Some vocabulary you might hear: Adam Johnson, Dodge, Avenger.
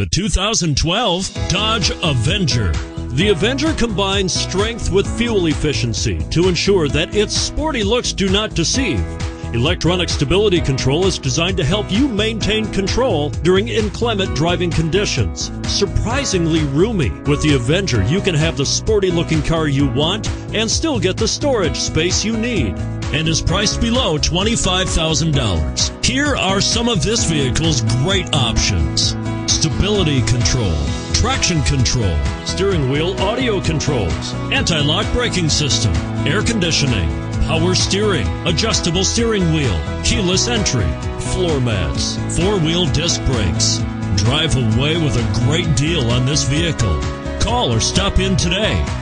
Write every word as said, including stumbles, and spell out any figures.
The two thousand twelve Dodge Avenger. The Avenger combines strength with fuel efficiency to ensure that its sporty looks do not deceive. Electronic stability control is designed to help you maintain control during inclement driving conditions. Surprisingly roomy, with the Avenger you can have the sporty looking car you want and still get the storage space you need, and is priced below twenty-five thousand dollars. Here are some of this vehicle's great options: stability control, traction control, steering wheel audio controls, anti-lock braking system, air conditioning, power steering, adjustable steering wheel, keyless entry, floor mats, four-wheel disc brakes. Drive away with a great deal on this vehicle. Call or stop in today.